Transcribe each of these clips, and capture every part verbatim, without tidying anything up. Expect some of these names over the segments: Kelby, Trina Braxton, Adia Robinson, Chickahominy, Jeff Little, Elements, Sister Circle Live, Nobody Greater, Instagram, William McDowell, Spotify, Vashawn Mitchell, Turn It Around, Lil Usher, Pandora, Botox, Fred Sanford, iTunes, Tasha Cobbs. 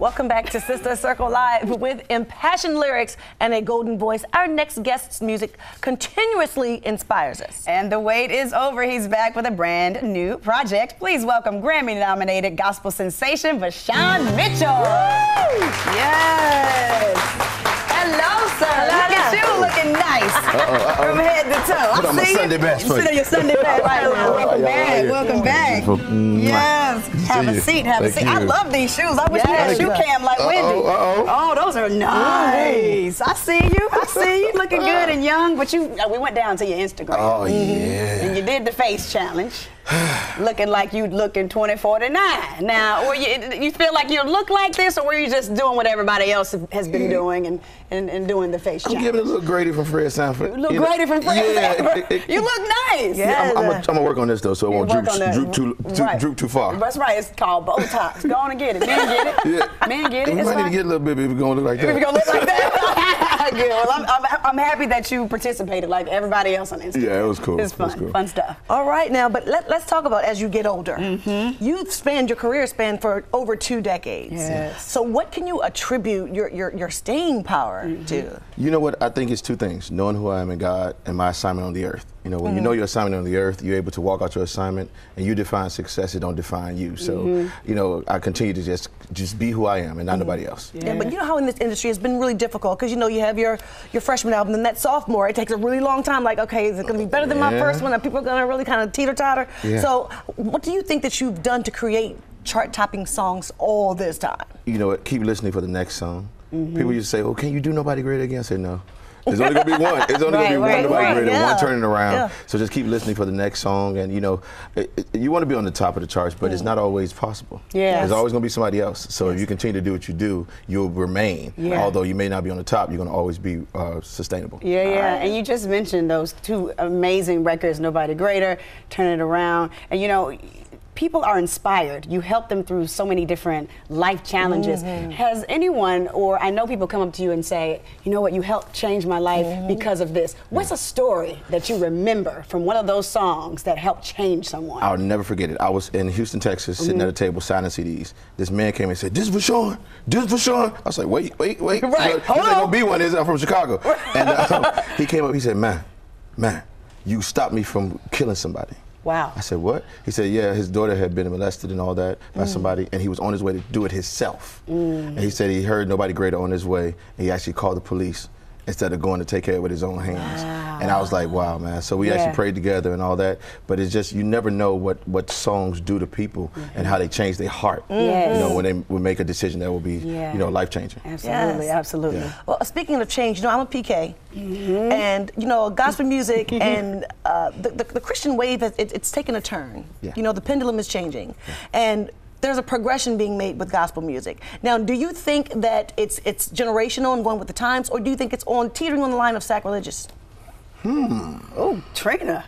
Welcome back to Sister Circle Live with impassioned lyrics and a golden voice. Our next guest's music continuously inspires us. And the wait is over. He's back with a brand new project. Please welcome Grammy-nominated gospel sensation Vashawn Mitchell. Woo! Yes. Hello, sir. Hello. Look at you looking nice uh-oh, uh-oh. from head to toe. Put on my Sunday best for you. Sit on your Sunday best right now. Welcome back. Welcome back. Yes. Have a seat. Have a seat. I love these shoes. I wish I had a shoe cam like Wendy. Uh-oh. Oh, those are nice. I see you. I see you looking good and young. But you, we went down to your Instagram. Oh yeah. And you did the face challenge. Looking like you look in twenty forty-nine. Now, were you, you feel like you look like this, or were you just doing what everybody else has been doing and, and, and doing the face challenge? I'm giving it a little Grady from Fred Sanford. You look Grady from Fred yeah, Sanford. It, it, you look nice. Yeah, I'm gonna work on this though, so it won't droop, droop, too, too, right. droop too far. That's right. It's called Botox. Go on and get it. Men get it. Yeah. Men get it. We it's might fine. Need to get a little bit if we're gonna look like that. If we're gonna look like that. Good. Well, I'm, I'm, I'm happy that you participated like everybody else on Instagram. Yeah, it was cool. It was fun. It was cool. Fun stuff. All right, now, but let, let's. Let's talk about as you get older. Mm-hmm. You've spanned your career span for over two decades. Yes. So what can you attribute your, your, your staying power mm-hmm. to? You know what? I think it's two things. Knowing who I am in God and my assignment on the earth. You know, when mm-hmm. you know your assignment on the earth, you're able to walk out your assignment, and you define success, it don't define you. So, mm-hmm. you know, I continue to just just be who I am and not mm-hmm. nobody else. Yeah. Yeah, but you know how in this industry it's been really difficult, because, you know, you have your, your freshman album, and that sophomore, it takes a really long time, like, okay, is it going to be better than yeah. my first one? Are people going to really kind of teeter-totter? Yeah. So what do you think that you've done to create chart-topping songs all this time? You know, keep listening for the next song. Mm-hmm. People used to say, oh, can you do Nobody Greater again? I said, no. There's only gonna be one. It's only right, gonna be right, one Nobody right, Greater, yeah. one Turning Around. Yeah. So just keep listening for the next song, and you know, it, it, you want to be on the top of the charts, but mm. it's not always possible. Yes. There's always gonna be somebody else. So yes. if you continue to do what you do, you'll remain. Yeah. Although you may not be on the top, you're gonna always be uh, sustainable. Yeah, yeah. Right. And you just mentioned those two amazing records, Nobody Greater, Turn It Around, and you know. People are inspired. You help them through so many different life challenges. Mm-hmm. Has anyone, or I know people come up to you and say, you know what, you helped change my life mm-hmm. because of this. What's a story that you remember from one of those songs that helped change someone? I'll never forget it. I was in Houston, Texas, mm-hmm. sitting at a table signing C Ds. This man came and said, this for Sean, this for Sean. I was like, wait, wait, wait. Right. He's like, gonna be one, is I'm from Chicago. And uh, he came up, he said, man, man, you stopped me from killing somebody. Wow. I said, what? He said, yeah, his daughter had been molested and all that by mm. somebody, and he was on his way to do it himself. Mm. And he said he heard Nobody Greater on his way, and he actually called the police instead of going to take care of it with his own hands. Wow. And I was like, wow, man. So we yeah. actually prayed together and all that, but it's just, you never know what, what songs do to people mm-hmm. and how they change their heart, yes. you know, when they would make a decision that will be, yeah. you know, life-changing. Absolutely, yes. absolutely. Yeah. Well, speaking of change, you know, I'm a P K, mm-hmm. and, you know, gospel music and uh, the, the, the Christian wave, has, it, it's taken a turn. Yeah. You know, the pendulum is changing. Yeah. And there's a progression being made with gospel music. Now, do you think that it's it's generational and going with the times, or do you think it's on teetering on the line of sacrilegious? Hmm. Oh, Trina.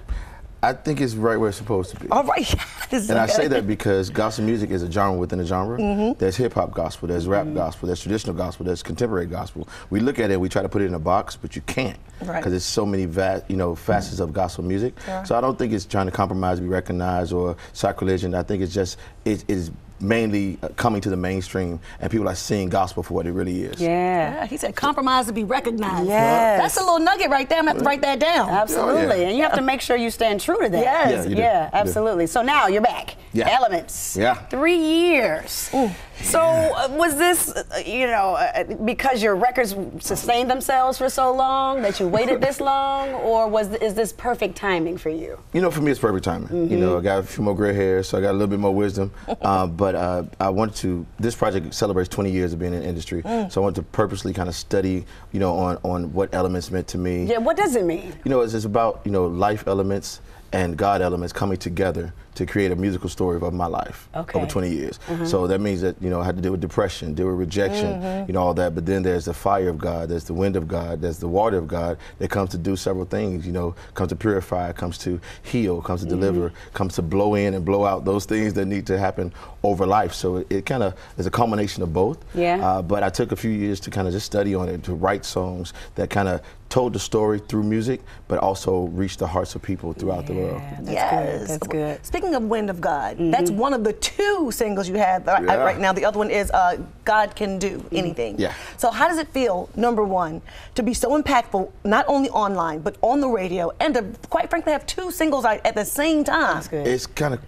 I think it's right where it's supposed to be. All right. This is and I say that because gospel music is a genre within a genre. Mm-hmm. There's hip-hop gospel, there's rap mm-hmm. gospel, there's traditional gospel, there's contemporary gospel. We look at it, we try to put it in a box, but you can't. Right. Because there's so many vast, you know, facets mm-hmm. of gospel music. Yeah. So I don't think it's trying to compromise, be recognized, or sacrilegion. I think it's just, it is mainly coming to the mainstream, and people are seeing gospel for what it really is. Yeah. yeah he said compromise to be recognized. Yes. That's a little nugget right there. I'm going to have to write that down. Absolutely. Oh, yeah. And you have to make sure you stand true to that. Yes. Yeah, yeah absolutely. So now you're back. Yeah. Elements. Yeah. Three years. Ooh. So uh, was this, uh, you know, uh, because your records sustained themselves for so long that you waited this long, or was th is this perfect timing for you? You know, for me, it's perfect timing. Mm-hmm. You know, I got a few more gray hairs, so I got a little bit more wisdom. uh, but uh, I wanted to. This project celebrates twenty years of being in the industry, mm. so I wanted to purposely kind of study, you know, on on what elements meant to me. Yeah, what does it mean? You know, it's just about you know life elements and God elements coming together to create a musical story of my life okay. over twenty years. Mm-hmm. So that means that, you know, I had to deal with depression, deal with rejection, mm-hmm. you know, all that. But then there's the fire of God, there's the wind of God, there's the water of God that comes to do several things, you know, comes to purify, comes to heal, comes to mm-hmm. deliver, comes to blow in and blow out those things that need to happen over life. So it, it kind of is a culmination of both. Yeah. Uh, but I took a few years to kind of just study on it, to write songs that kind of told the story through music, but also reached the hearts of people throughout yeah, the world. That's yes. good. That's good. Speaking Speaking of Wind of God, mm-hmm. that's one of the two singles you have yeah. right, right now. The other one is uh, God Can Do mm-hmm. Anything. Yeah. So how does it feel, number one, to be so impactful, not only online, but on the radio, and to, quite frankly, have two singles out at the same time? That's good. It's kind of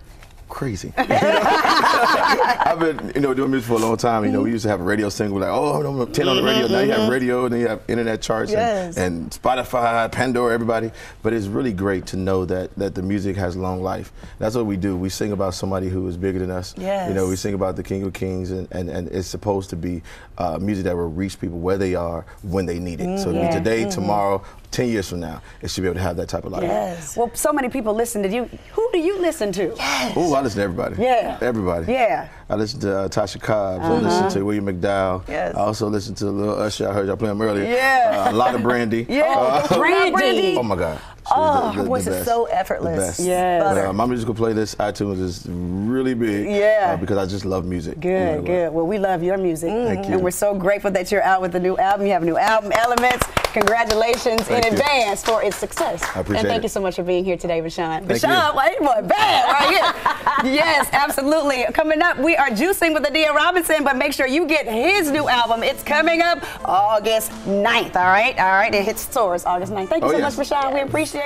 crazy. I've been, you know, doing music for a long time. You know, we used to have a radio single, like, oh, I'm ten on the radio. Now you have radio, and then you have internet charts, yes. and, and Spotify, Pandora, everybody. But it's really great to know that that the music has long life. That's what we do. We sing about somebody who is bigger than us. Yes. You know, we sing about the King of Kings, and, and, and it's supposed to be uh, music that will reach people where they are when they need it. Mm, so it'll yeah. be today, mm-hmm. tomorrow, ten years from now, it should be able to have that type of life. Yes. Well, so many people listen to you. Who do you listen to? Yes. Oh, I listen to everybody. Yeah. Everybody. Yeah. I listen to uh, Tasha Cobbs. Uh-huh. I listen to William McDowell. Yes. I also listen to Lil Usher. I heard y'all play him earlier. Yeah. Uh, a lot of Brandy. Yeah. Uh, Brandy. Oh, my God. She oh, her voice is so effortless. Yes. But, uh, my musical playlist, iTunes, is really big. Yeah. Uh, because I just love music. Good, you know, good. Well, we love your music. Mm-hmm. Thank you. And we're so grateful that you're out with a new album. You have a new album, Elements. Congratulations thank in you. advance for its success. I appreciate it. And thank it. you so much for being here today, Vashawn. Vashawn, wait for it. Bam, right here. Yes, absolutely. Coming up, we are juicing with Adia Robinson, but make sure you get his new album. It's coming up August ninth, all right? All right, it hits stores August ninth. Thank you oh, so yes. much, Vashawn. We appreciate it.